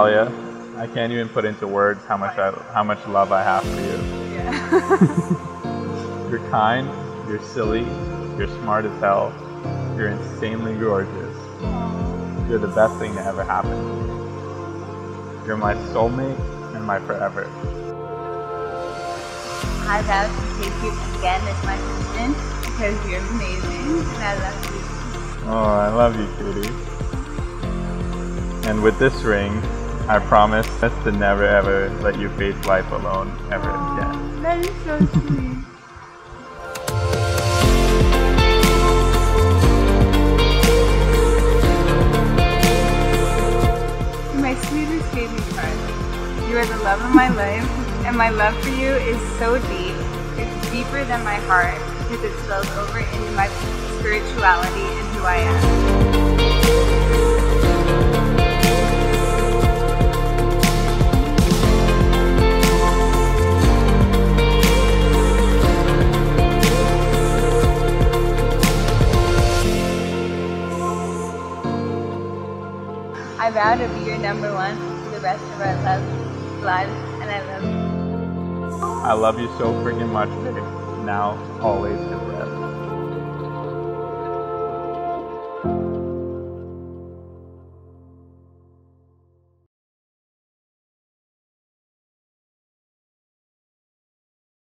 Talia. I can't even put into words how much love I have for you. Yeah. You're kind, you're silly, you're smart as hell, you're insanely gorgeous. You're the best thing to ever happen to me. You're my soulmate and my forever. I vow to take you again as my husband because you're amazing and I love you. Oh, I love you, cutie. And with this ring, I promise to never ever let you face life alone ever again. That is so sweet. You're my sweetest baby card. You are the love of my life, and my love for you is so deep. It's deeper than my heart because it spills over into my spirituality and who I am. I vow to be your number one for the rest of our lives, and I love you. I love you so freaking much, babe. Now, always, and forever.